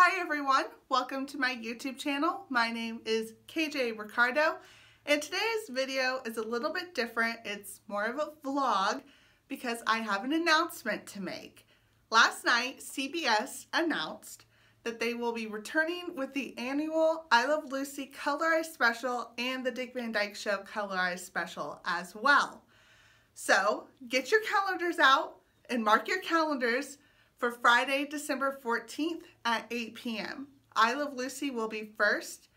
Hi everyone, welcome to my YouTube channel. My name is KJ Ricardo, and today's video is a little bit different. It's more of a vlog because I have an announcement to make. Last night, CBS announced that they will be returning with the annual I Love Lucy Colorized Special and the Dick Van Dyke Show Colorized Special as well. So get your calendars out and mark your calendars for Friday, December 14th at 8 p.m. I Love Lucy will be first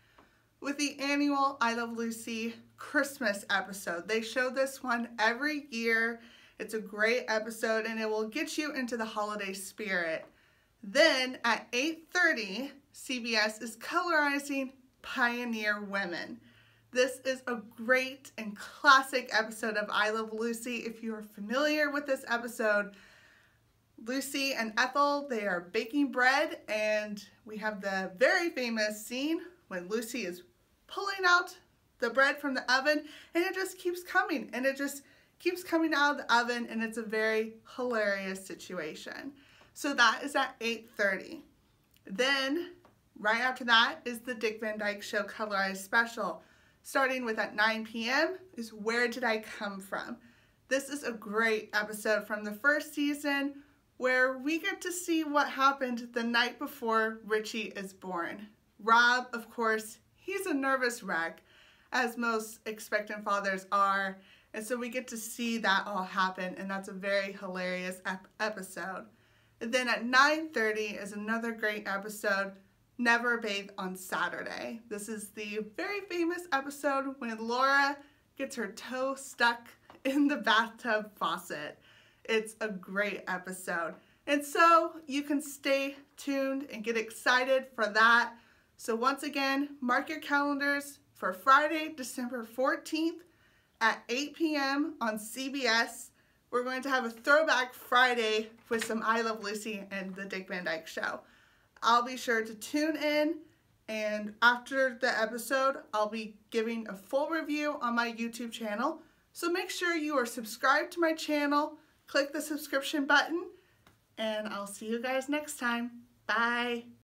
with the annual I Love Lucy Christmas episode. They show this one every year. It's a great episode and it will get you into the holiday spirit. Then at 8:30, CBS is colorizing Pioneer Women. This is a great and classic episode of I Love Lucy. If you're familiar with this episode, Lucy and Ethel, they are baking bread, and we have the very famous scene when Lucy is pulling out the bread from the oven, and it just keeps coming, and it just keeps coming out of the oven, and it's a very hilarious situation. So that is at 8:30. Then, right after that is the Dick Van Dyke Show Colorized Special. Starting with at 9 p.m. is Where Did I Come From? This is a great episode from the first season where we get to see what happened the night before Richie is born. Rob, of course, he's a nervous wreck, as most expectant fathers are, and so we get to see that all happen, and that's a very hilarious episode. And then at 9:30 is another great episode, Never Bathe on Saturday. This is the very famous episode when Laura gets her toe stuck in the bathtub faucet. It's a great episode. And so you can stay tuned and get excited for that. So once again, mark your calendars for Friday, December 14th at 8 p.m. on CBS. We're going to have a throwback Friday with some I Love Lucy and the Dick Van Dyke Show. I'll be sure to tune in, and after the episode, I'll be giving a full review on my YouTube channel. So make sure you are subscribed to my channel. Click the subscription button, and I'll see you guys next time. Bye.